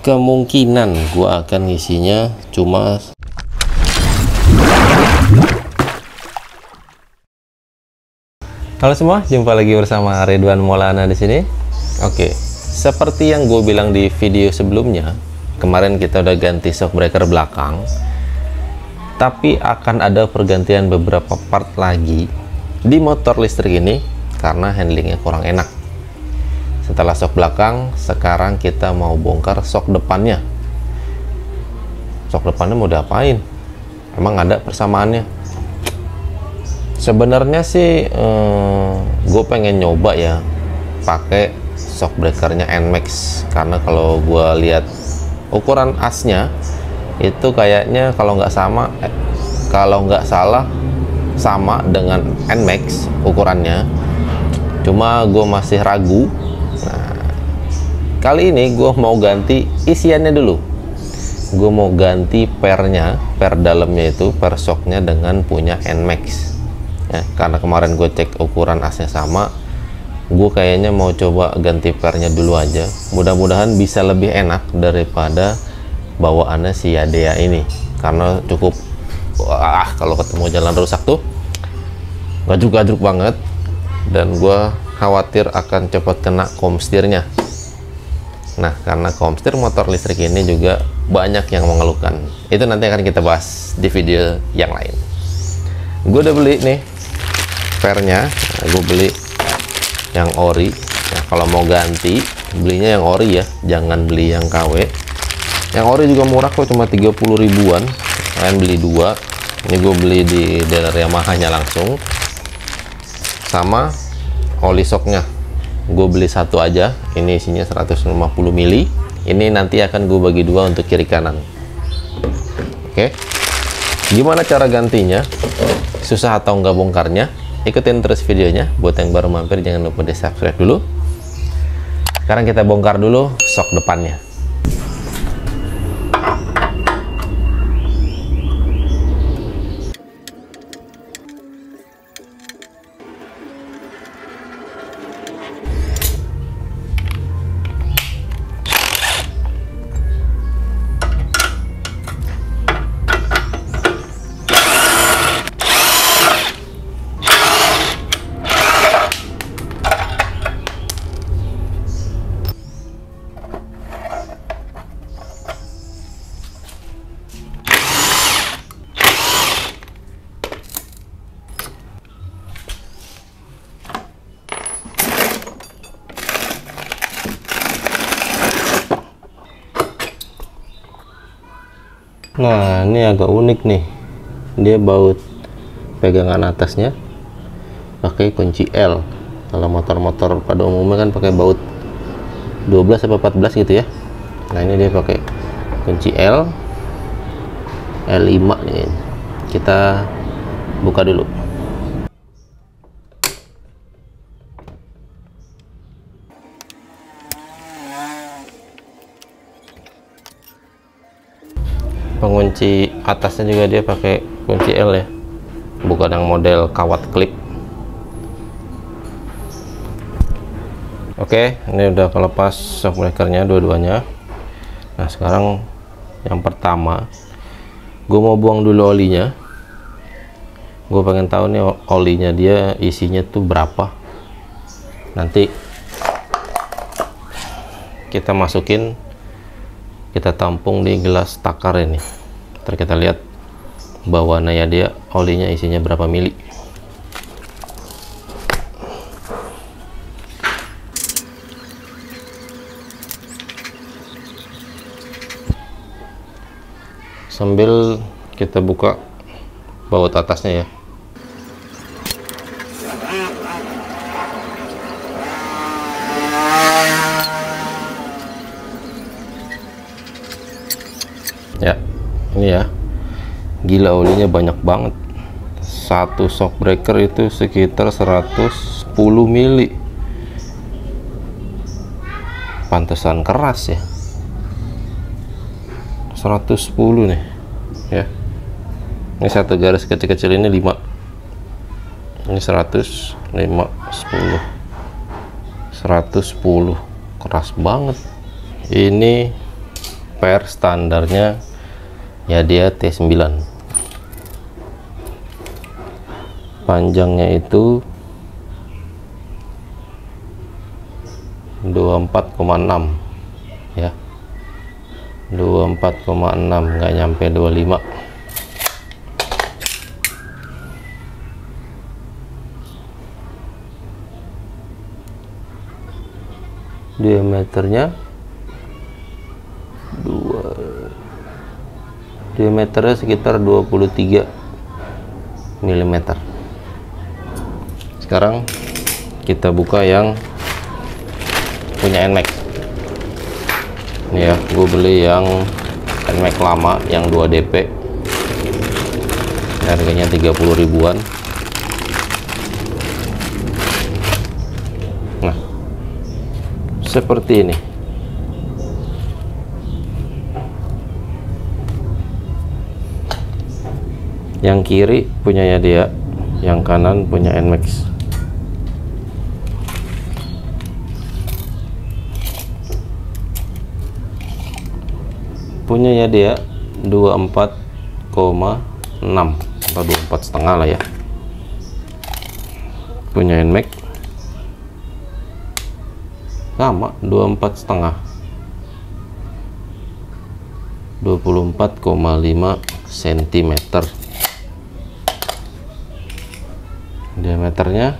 kemungkinan gua akan ngisinya cuma halo semua, jumpa lagi bersama Ridwan Maulana di sini. Oke, seperti yang gue bilang di video sebelumnya, kemarin kita udah ganti shockbreaker belakang, tapi akan ada pergantian beberapa part lagi di motor listrik ini karena handlingnya kurang enak. Setelah shock belakang, sekarang kita mau bongkar shock depannya. Shock depannya mau diapain? Emang ada persamaannya? Sebenarnya sih gue pengen nyoba ya pakai shockbreakernya Nmax, karena kalau gue lihat ukuran asnya itu kayaknya kalau nggak salah sama dengan Nmax ukurannya, cuma gue masih ragu. Nah, kali ini gue mau ganti isiannya dulu. Gue mau ganti pernya, per dalamnya itu, per shocknya dengan punya Nmax ya, karena kemarin gue cek ukuran asnya sama. Gue kayaknya mau coba ganti pernya dulu aja, mudah-mudahan bisa lebih enak daripada bawaannya si Yadea ini, karena cukup kalau ketemu jalan rusak tuh gajuk-gajuk banget, dan gua khawatir akan cepat kena komstirnya. Nah, karena komstir motor listrik ini juga banyak yang mengeluhkan, itu nanti akan kita bahas di video yang lain. Gue udah beli nih pernya. Nah, gue beli yang ori. Nah, kalau mau ganti belinya yang ori ya, jangan beli yang KW. Yang ori juga murah kok, cuma 30 ribuan. Kalian beli dua. Ini gue beli di dealer Yamaha nya langsung. Sama oli shocknya gue beli satu aja, ini isinya 150 mili. Ini nanti akan gue bagi dua untuk kiri kanan. Oke, gimana cara gantinya, susah atau enggak bongkarnya, ikutin terus videonya. Buat yang baru mampir, jangan lupa di subscribe dulu. Sekarang kita bongkar dulu shock depannya. Nah, ini agak unik nih, dia baut pegangan atasnya pakai kunci L. Kalau motor-motor pada umumnya kan pakai baut 12 atau 14 gitu ya. Nah, ini dia pakai kunci L, L5 nih. Kita buka dulu. Pengunci atasnya juga dia pakai kunci L ya, bukan yang model kawat klip. Oke, ini udah kelepas shockbreakernya dua-duanya. Nah, sekarang yang pertama gue mau buang dulu olinya. Gue pengen tahu nih olinya dia isinya tuh berapa. Nanti kita masukin, kita tampung di gelas takar ini. Ntar kita lihat bawaannya ya, dia olinya isinya berapa mili. Sambil kita buka baut atasnya ya. Ini ya, gila olinya banyak banget. Satu shockbreaker itu sekitar 110 mili. Pantesan keras ya, 110 nih ya. Ini satu garis kecil-kecil ini 5. Ini 100, 5, 10, 110. Keras banget. Ini spare standarnya Yadea T9. Panjangnya itu 24,6 ya, 24,6, nggak nyampe 25. Diameternya sekitar 23 mm. Sekarang kita buka yang punya Nmax. Ini ya, gue beli yang Nmax lama yang 2 DP, harganya 30 ribuan. Seperti ini. Yang kiri punyanya dia, yang kanan punya Nmax. Punyanya dia 24,6 atau 24,5 lah ya. Punya Nmax sama 24,5, 24,5 cm, diameternya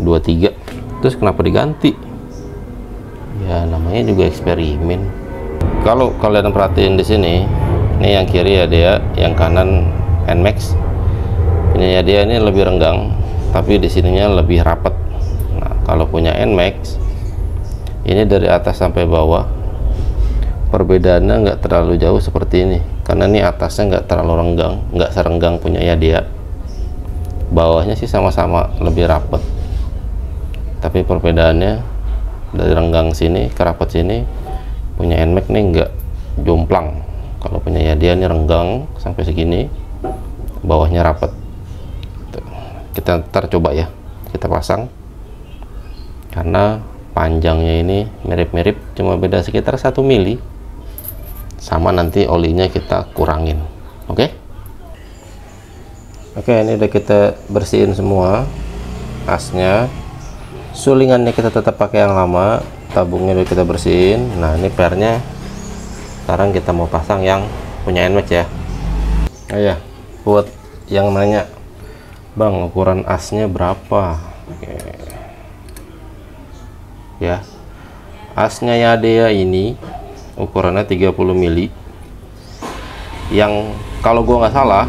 23. Terus kenapa diganti? Ya namanya juga eksperimen. Kalau kalian perhatiin di sini, ini yang kiri Yadea, yang kanan Nmax. Punya Yadea ini lebih renggang, tapi di sininya lebih rapat. Nah, kalau punya Nmax, ini dari atas sampai bawah, perbedaannya nggak terlalu jauh seperti ini, karena ini atasnya nggak terlalu renggang, nggak serenggang punya Yadea. Bawahnya sih sama-sama lebih rapat, tapi perbedaannya dari renggang sini ke rapat sini. Punya Nmax nih enggak jomplang, kalau punya Yadea ini renggang sampai segini, bawahnya rapat. Kita ntar coba ya, kita pasang, karena panjangnya ini mirip-mirip, cuma beda sekitar 1 mili, sama nanti olinya kita kurangin. Oke, ini udah kita bersihin semua asnya, sulingannya kita tetap pakai yang lama, tabungnya udah kita bersihin. Nah, ini pernya sekarang kita mau pasang yang punya Nmax ya. Oh ya, buat yang nanya, bang ukuran asnya berapa? Oke. Ya, asnya Yadea ini ukurannya 30 mili, yang kalau gua nggak salah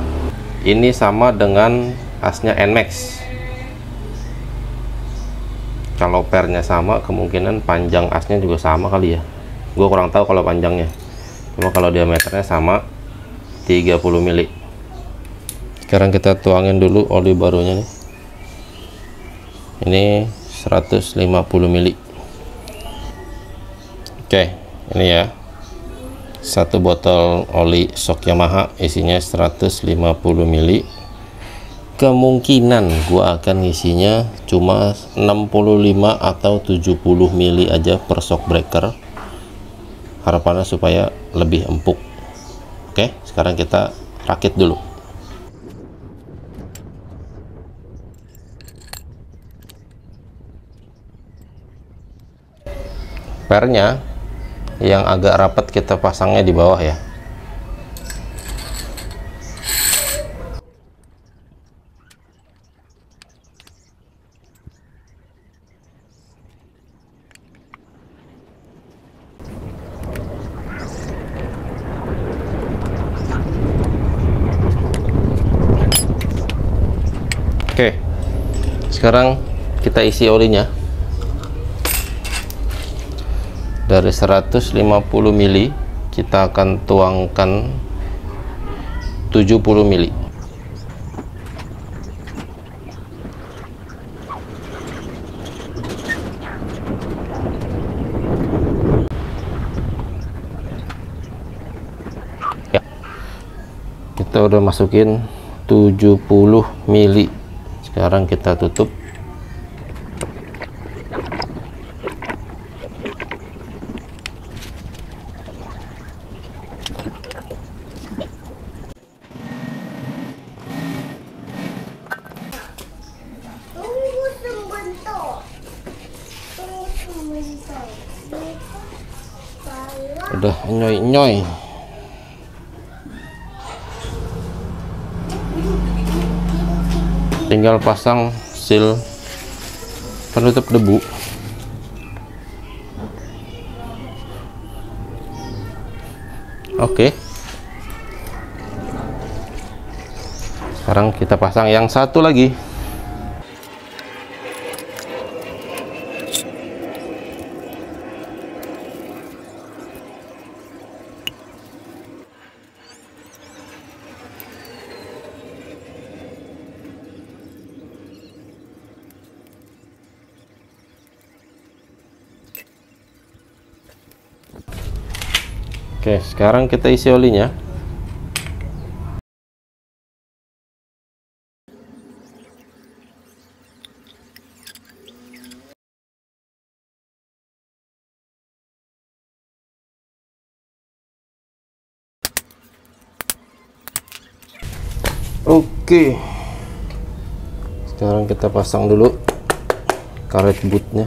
ini sama dengan asnya Nmax. Kalau pernya sama, kemungkinan panjang asnya juga sama kali ya. Gue kurang tahu kalau panjangnya, cuma kalau diameternya sama 30 mili. Sekarang kita tuangin dulu oli barunya nih. Ini 150 mili. Oke, ini ya, satu botol oli shock Yamaha isinya 150 mili. Kemungkinan gua akan ngisinya cuma 65 atau 70 mili aja per shockbreaker, harapannya supaya lebih empuk. Oke, sekarang kita rakit dulu. Pernya yang agak rapat kita pasangnya di bawah ya. Oke, sekarang kita isi olinya dari 150 mili, kita akan tuangkan 70 mili. Ya, kita saya udah masukin 70 mili. Sekarang kita tutup. Udah nyoy-nyoy. Tinggal pasang seal penutup debu. Oke. Sekarang kita pasang yang satu lagi. Oke, sekarang kita isi olinya. Oke. Sekarang kita pasang dulu karet bootnya.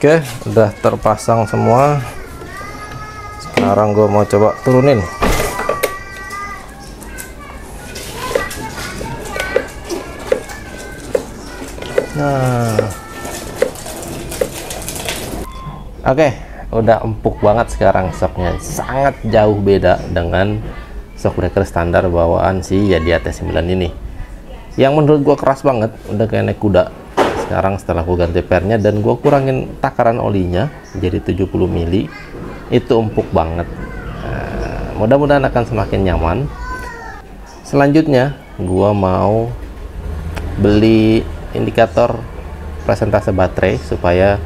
Oke, udah terpasang semua. Sekarang gue mau coba turunin. Nah, oke, udah empuk banget sekarang shocknya. Sangat jauh beda dengan shockbreaker standar bawaan si Yadea T9 ini. Yang menurut gue keras banget, udah kayak naik kuda. Sekarang setelah gue ganti pernya dan gue kurangin takaran olinya jadi 70 mili, itu empuk banget. Nah, mudah-mudahan akan semakin nyaman. Selanjutnya gue mau beli indikator persentase baterai supaya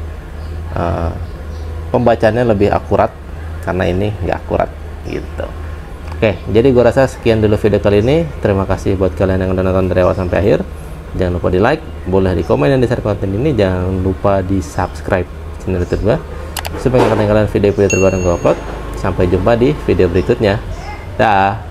pembacaannya lebih akurat, karena ini nggak akurat gitu. Oke, jadi gue rasa sekian dulu video kali ini. Terima kasih buat kalian yang udah nonton dari awal sampai akhir. Jangan lupa di like, boleh di komen dan di share konten ini. Jangan lupa di subscribe channel YouTube gue supaya nggak ketinggalan video-video terbaru yang gue upload. Sampai jumpa di video berikutnya. Dah.